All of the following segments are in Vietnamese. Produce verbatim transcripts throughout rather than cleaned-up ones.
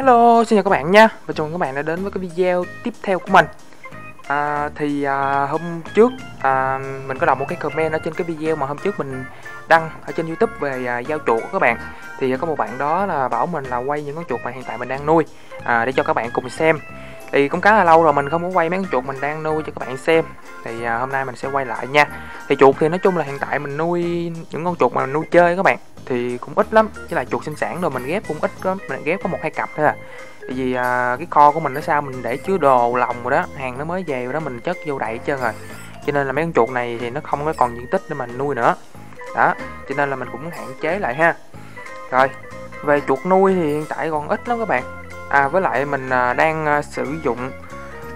Hello, xin chào các bạn nha. Và chào mừng các bạn đã đến với cái video tiếp theo của mình. à, Thì à, hôm trước à, mình có đọc một cái comment ở trên cái video mà hôm trước mình đăng ở trên YouTube về à, giao chuột của các bạn. Thì à, có một bạn đó là bảo mình là quay những con chuột mà hiện tại mình đang nuôi à, để cho các bạn cùng xem. Thì cũng khá là lâu rồi mình không có quay mấy con chuột mình đang nuôi cho các bạn xem. Thì à, hôm nay mình sẽ quay lại nha. Thì chuột thì nói chung là hiện tại mình nuôi những con chuột mà mình nuôi chơi các bạn thì cũng ít lắm, chứ là chuột sinh sản rồi mình ghép cũng ít lắm, mình ghép có một hai cặp thôi à. Tại vì à, cái kho của mình nó sao mình để chứa đồ lòng rồi đó, hàng nó mới về rồi đó, mình chất vô đậy hết trơn rồi, cho nên là mấy con chuột này thì nó không có còn diện tích để mình nuôi nữa đó, cho nên là mình cũng hạn chế lại ha. Rồi về chuột nuôi thì hiện tại còn ít lắm các bạn à, với lại mình à, đang à, sử dụng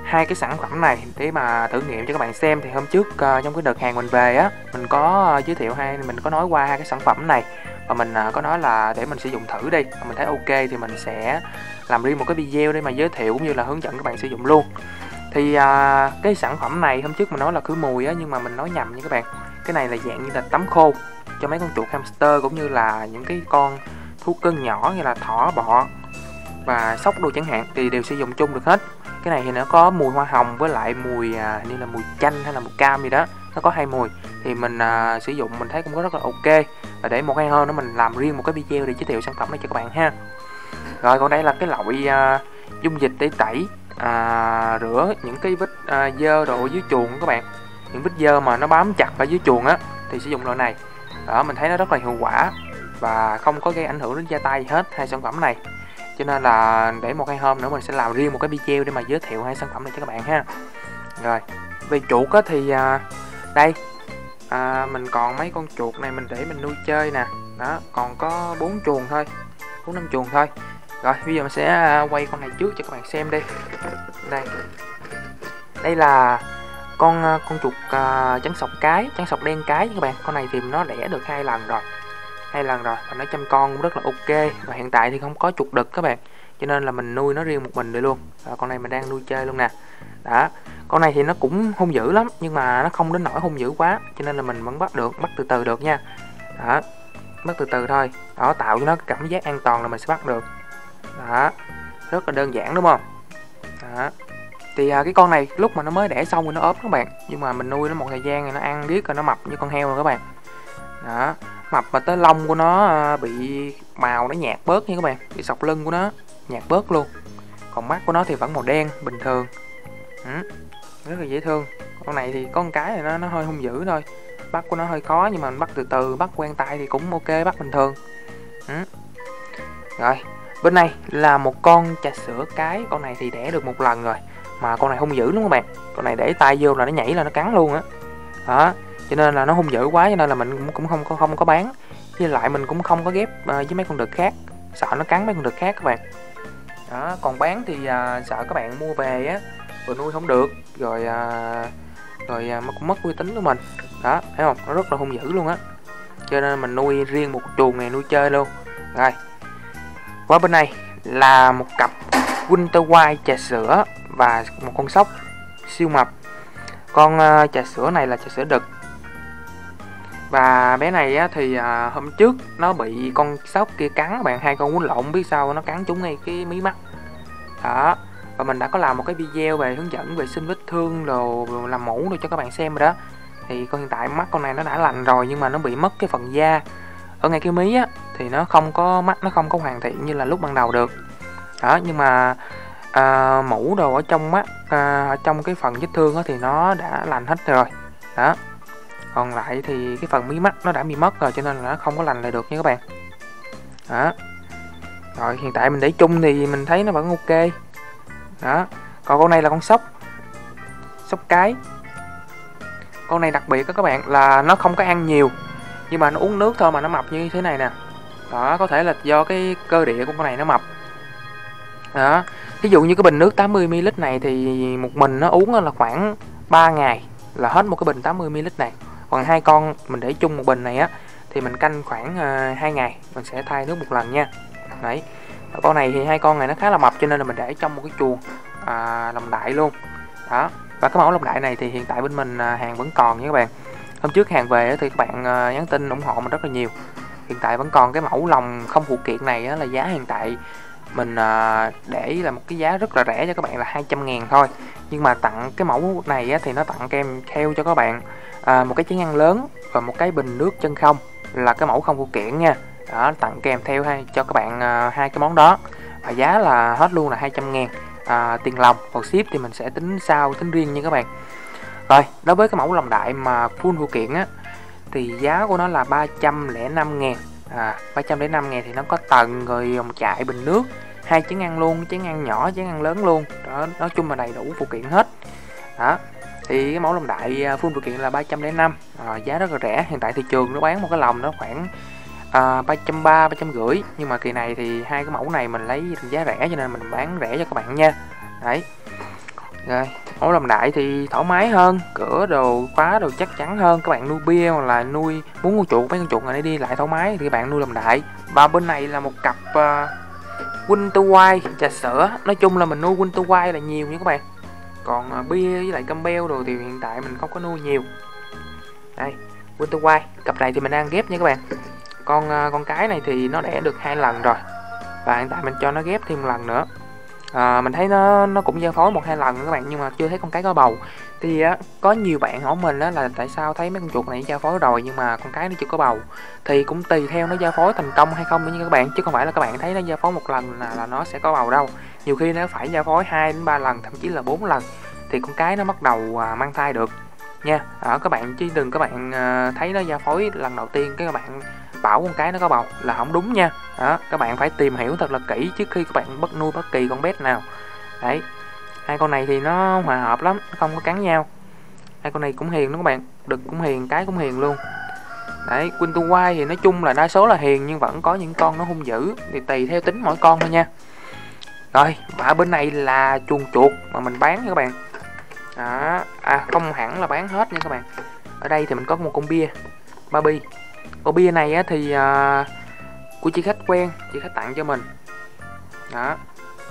hai cái sản phẩm này để mà thử nghiệm cho các bạn xem. Thì hôm trước à, trong cái đợt hàng mình về á, mình có à, giới thiệu hai mình có nói qua hai cái sản phẩm này và mình à, có nói là để mình sử dụng thử đi, mình thấy ok thì mình sẽ làm riêng một cái video để mà giới thiệu cũng như là hướng dẫn các bạn sử dụng luôn. Thì à, cái sản phẩm này hôm trước mình nói là khử mùi á, nhưng mà mình nói nhầm nha các bạn. Cái này là dạng như là tắm khô cho mấy con chuột hamster cũng như là những cái con thú cưng nhỏ như là thỏ, bọ và sóc đồ chẳng hạn, thì đều sử dụng chung được hết. Cái này thì nó có mùi hoa hồng với lại mùi à, như là mùi chanh hay là mùi cam gì đó, nó có hai mùi. Thì mình à, sử dụng mình thấy cũng có rất là ok, và để một hay hơn nữa mình làm riêng một cái video để giới thiệu sản phẩm này cho các bạn ha. Rồi còn đây là cái loại à, dung dịch để tẩy à, rửa những cái vết à, dơ đồ dưới chuồng các bạn, những vết dơ mà nó bám chặt ở dưới chuồng á thì sử dụng loại này đó, mình thấy nó rất là hiệu quả và không có gây ảnh hưởng đến da tay gì hết hai sản phẩm này, cho nên là để một hai hôm nữa mình sẽ làm riêng một cái video để mà giới thiệu hai sản phẩm này cho các bạn ha. Rồi về chuột á thì à, đây à, mình còn mấy con chuột này mình để mình nuôi chơi nè đó, còn có bốn chuồng thôi, bốn năm chuồng thôi. Rồi bây giờ mình sẽ quay con này trước cho các bạn xem đi. Đây đây là con con chuột à, trắng sọc cái, trắng sọc đen cái các bạn. Con này thì nó đẻ được hai lần rồi hai lần rồi và nó chăm con cũng rất là ok, và hiện tại thì không có chuột đực các bạn, cho nên là mình nuôi nó riêng một mình được luôn. Rồi, con này mình đang nuôi chơi luôn nè đó. Con này thì nó cũng hung dữ lắm nhưng mà nó không đến nỗi hung dữ quá, cho nên là mình vẫn bắt được, bắt từ từ được nha đó, bắt từ từ thôi đó, tạo cho nó cảm giác an toàn là mình sẽ bắt được đó, rất là đơn giản đúng không đó. Thì à, cái con này lúc mà nó mới đẻ xong thì nó ốp các bạn, nhưng mà mình nuôi nó một thời gian thì nó ăn riết rồi nó mập như con heo rồi các bạn đó, mập mà tới lông của nó bị màu nó nhạt bớt nha các bạn, bị sọc lưng của nó nhạt bớt luôn, còn mắt của nó thì vẫn màu đen bình thường. Ừ, rất là dễ thương. Con này thì có một cái này nó, nó hơi hung dữ thôi, bắt của nó hơi khó nhưng mà mình bắt từ từ, bắt quen tay thì cũng ok, bắt bình thường. Ừ. Rồi bên này là một con trà sữa cái, con này thì đẻ được một lần rồi mà con này hung dữ lắm các bạn, con này để tay vô là nó nhảy là nó cắn luôn á đó. Đó, cho nên là nó hung dữ quá, cho nên là mình cũng không có không có bán, với lại mình cũng không có ghép uh, với mấy con đực khác, sợ nó cắn mấy con đực khác các bạn đó. Còn bán thì uh, sợ các bạn mua về á rồi nuôi không được, rồi uh, rồi uh, cũng mất uy tín của mình đó, thấy không, nó rất là hung dữ luôn á, cho nên mình nuôi riêng một chuồng này nuôi chơi luôn. Rồi qua bên này là một cặp Winter White trà sữa và một con sóc siêu mập. Con uh, trà sữa này là trà sữa đực, và bé này á, thì à, hôm trước nó bị con sóc kia cắn bạn, hai con quấn lộn biết sao nó cắn trúng ngay cái mí mắt đó, và mình đã có làm một cái video về hướng dẫn vệ sinh vết thương đồ, đồ làm mũ rồi cho các bạn xem rồi đó. Thì con hiện tại mắt con này nó đã lành rồi nhưng mà nó bị mất cái phần da ở ngay cái mí á, thì nó không có mắt nó không có hoàn thiện như là lúc ban đầu được đó, nhưng mà à, mũ đồ ở trong mắt à, ở trong cái phần vết thương á, thì nó đã lành hết rồi đó, còn lại thì cái phần mí mắt nó đã bị mất rồi cho nên là nó không có lành lại được nha các bạn đó. Rồi hiện tại mình để chung thì mình thấy nó vẫn ok đó. Còn con này là con sóc sóc cái, con này đặc biệt đó các bạn là nó không có ăn nhiều nhưng mà nó uống nước thôi mà nó mập như thế này nè đó, có thể là do cái cơ địa của con này nó mập đó. Ví dụ như cái bình nước tám mươi mi li lít này thì một mình nó uống là khoảng ba ngày là hết một cái bình tám mươi mi li lít này, còn hai con mình để chung một bình này á thì mình canh khoảng uh, hai ngày mình sẽ thay nước một lần nha. Đấy, con này thì hai con này nó khá là mập cho nên là mình để trong một cái chuồng à, lồng đại luôn đó, và cái mẫu lồng đại này thì hiện tại bên mình à, hàng vẫn còn nha các bạn. Hôm trước hàng về thì các bạn à, nhắn tin ủng hộ mình rất là nhiều, hiện tại vẫn còn cái mẫu lồng không phụ kiện này á, là giá hiện tại mình để là một cái giá rất là rẻ cho các bạn là hai trăm ngàn thôi. Nhưng mà tặng cái mẫu này thì nó tặng kèm theo cho các bạn một cái chén ăn lớn và một cái bình nước chân không, là cái mẫu không phụ kiện nha. Đó, tặng kèm theo hay cho các bạn hai cái món đó, và giá là hết luôn là hai trăm ngàn. À, tiền lòng hoặc ship thì mình sẽ tính sau, tính riêng nha các bạn. Rồi, đối với cái mẫu lòng đại mà full phụ kiện á, thì giá của nó là ba trăm lẻ năm ngàn. À, ba trăm lẻ năm ngàn thì nó có tầng, rồi dòng chại, bình nước, hai chén ăn luôn, chén ăn nhỏ, chén ăn lớn luôn. Đó, nói chung là đầy đủ phụ kiện hết. Đó, thì cái mẫu lòng đại full phụ kiện là ba trăm lẻ năm, à, giá rất là rẻ. Hiện tại thị trường nó bán một cái lòng nó khoảng à, ba trăm ba mươi, ba trăm rưỡi. Nhưng mà kỳ này thì hai cái mẫu này mình lấy giá rẻ cho nên mình bán rẻ cho các bạn nha. Đấy. Rồi, mẫu lòng đại thì thoải mái hơn, cửa đồ khóa đồ chắc chắn hơn. Các bạn nuôi bia hoặc là nuôi muốn con chuột, mấy con chuột này đi lại thoải mái thì các bạn nuôi lòng đại. Và bên này là một cặp uh, Winter White trà sữa. Nói chung là mình nuôi Winter White là nhiều nha các bạn. Còn uh, bia với lại Campbell đồ thì hiện tại mình không có nuôi nhiều. Đây, Winter White, cặp này thì mình đang ghép nha các bạn. Con con cái này thì nó đẻ được hai lần rồi, và hiện tại mình cho nó ghép thêm một lần nữa. À, mình thấy nó nó cũng giao phối một hai lần các bạn, nhưng mà chưa thấy con cái có bầu. Thì á, có nhiều bạn hỏi mình đó là tại sao thấy mấy con chuột này giao phối rồi nhưng mà con cái nó chưa có bầu. Thì cũng tùy theo nó giao phối thành công hay không nha các bạn, chứ không phải là các bạn thấy nó giao phối một lần là, là nó sẽ có bầu đâu. Nhiều khi nó phải giao phối hai đến ba lần, thậm chí là bốn lần thì con cái nó bắt đầu à, mang thai được nha. Ở à, các bạn chứ đừng các bạn à, thấy nó giao phối lần đầu tiên cái các bạn bảo con cái nó có bầu là không đúng nha. Đó, các bạn phải tìm hiểu thật là kỹ trước khi các bạn bắt nuôi bất kỳ con pet nào. Đấy, hai con này thì nó hòa hợp lắm, không có cắn nhau. Hai con này cũng hiền đúng các bạn, đực cũng hiền, cái cũng hiền luôn. Đấy, Winter White thì nói chung là đa số là hiền, nhưng vẫn có những con nó hung dữ, thì tùy theo tính mỗi con thôi nha. Rồi, và bên này là chuồng chuột mà mình bán nha các bạn. Đó, à không hẳn là bán hết nha các bạn. Ở đây thì mình có một con bia Barbie. Con bia này thì uh, của chị khách quen, chị khách tặng cho mình. Đó,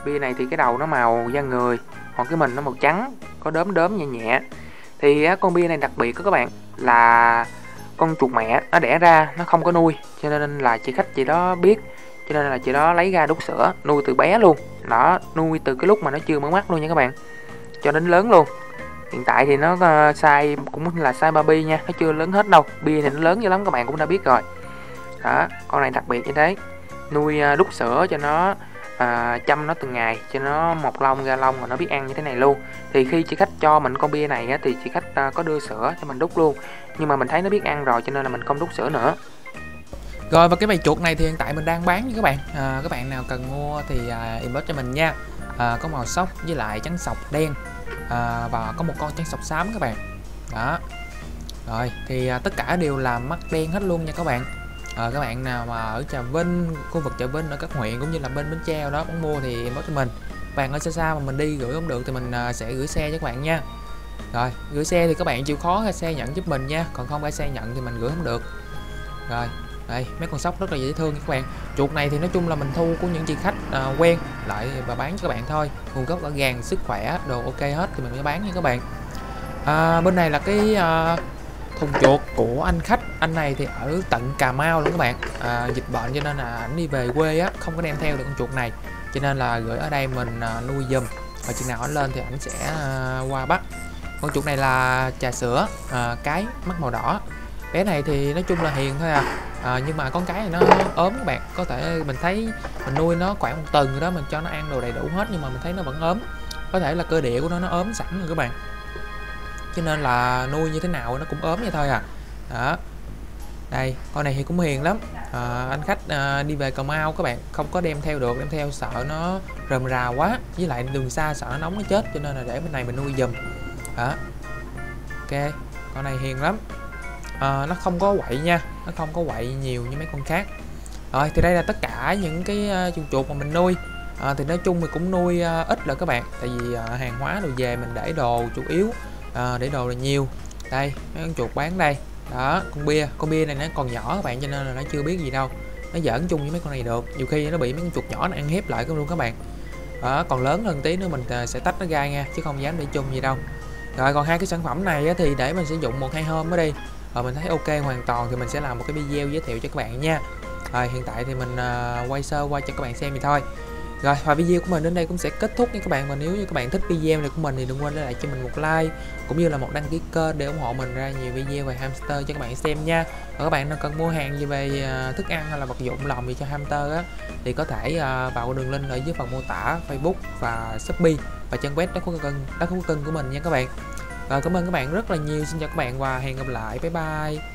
bia này thì cái đầu nó màu da người, còn cái mình nó màu trắng, có đốm đốm nhẹ nhẹ. Thì uh, con bia này đặc biệt đó các bạn, là con chuột mẹ nó đẻ ra nó không có nuôi, cho nên là chị khách chị đó biết, cho nên là chị đó lấy ra đút sữa nuôi từ bé luôn. Đó, nuôi từ cái lúc mà nó chưa mở mắt luôn nha các bạn, cho đến lớn luôn. Hiện tại thì nó size cũng là size Barbie nha, nó chưa lớn hết đâu. Bia thì nó lớn dữ lắm các bạn cũng đã biết rồi. Đó, con này đặc biệt như thế. Nuôi đút sữa cho nó, à, chăm nó từng ngày, cho nó mọc lông ra lông và nó biết ăn như thế này luôn. Thì khi chị khách cho mình con bia này á, thì chị khách có đưa sữa cho mình đút luôn. Nhưng mà mình thấy nó biết ăn rồi cho nên là mình không đút sữa nữa. Rồi, và cái bầy chuột này thì hiện tại mình đang bán với các bạn. À, các bạn nào cần mua thì inbox cho mình nha. À, có màu sóc với lại trắng sọc đen. À, và có một con trắng sọc xám các bạn. Đó. Rồi thì à, tất cả đều là mắt đen hết luôn nha các bạn. À, các bạn nào mà ở Trà Vinh, khu vực Trà Vinh ở các huyện cũng như là bên Bến Tre đó muốn mua thì báo cho mình. Bạn ở xa xa mà mình đi gửi không được thì mình à, sẽ gửi xe cho các bạn nha. Rồi, gửi xe thì các bạn chịu khó hay xe nhận giúp mình nha, còn không phải xe nhận thì mình gửi không được. Rồi, đây mấy con sóc rất là dễ thương nha các bạn. Chuột này thì nói chung là mình thu của những chị khách à, quen lại và bán cho các bạn thôi. Nguồn gốc ở gàng, sức khỏe, đồ ok hết thì mình mới bán nha các bạn. À, bên này là cái à, thùng chuột của anh khách. Anh này thì ở tận Cà Mau luôn các bạn. À, dịch bệnh cho nên là ảnh đi về quê á, không có đem theo được con chuột này, cho nên là gửi ở đây mình à, nuôi giùm. Và chừng nào ảnh lên thì ảnh sẽ à, qua bắt. Con chuột này là trà sữa, à, cái mắt màu đỏ. Bé này thì nói chung là hiền thôi à. À, nhưng mà con cái này nó ốm các bạn, có thể mình thấy mình nuôi nó khoảng một tuần rồi đó, mình cho nó ăn đồ đầy đủ hết nhưng mà mình thấy nó vẫn ốm, có thể là cơ địa của nó nó ốm sẵn rồi các bạn, cho nên là nuôi như thế nào nó cũng ốm vậy thôi à. Đó, đây con này thì cũng hiền lắm. À, anh khách à, đi về Cà Mau các bạn, không có đem theo được, đem theo sợ nó rườm rà quá, với lại đường xa sợ nó nóng nó chết, cho nên là để bên này mình nuôi giùm. Đó, ok, con này hiền lắm. À, nó không có quậy nha, nó không có quậy nhiều như mấy con khác. Rồi thì đây là tất cả những cái chuột chuột mà mình nuôi. À, thì nói chung mình cũng nuôi à, ít rồi các bạn, tại vì à, hàng hóa đồ về mình để đồ chủ yếu, à, để đồ là nhiều. Đây mấy con chuột bán đây. Đó, con bia, con bia này nó còn nhỏ các bạn cho nên là nó chưa biết gì đâu, nó giỡn chung với mấy con này được, nhiều khi nó bị mấy con chuột nhỏ nó ăn hiếp lại luôn các bạn. À, còn lớn hơn tí nữa mình sẽ tách nó ra nha, chứ không dám để chung gì đâu. Rồi còn hai cái sản phẩm này thì để mình sử dụng một hai hôm mới đi. Rồi mình thấy ok hoàn toàn thì mình sẽ làm một cái video giới thiệu cho các bạn nha. Rồi hiện tại thì mình uh, quay sơ qua cho các bạn xem thì thôi. Rồi, và video của mình đến đây cũng sẽ kết thúc nha các bạn. Và nếu như các bạn thích video này của mình thì đừng quên để lại cho mình một like cũng như là một đăng ký kênh để ủng hộ mình ra nhiều video về hamster cho các bạn xem nha. Và các bạn nào cần mua hàng gì về thức ăn hay là vật dụng lồng gì cho hamster á thì có thể vào đường link ở dưới phần mô tả Facebook và Shopee và trang web datthucung của mình nha các bạn. Và cảm ơn các bạn rất là nhiều. Xin chào các bạn và hẹn gặp lại. Bye bye.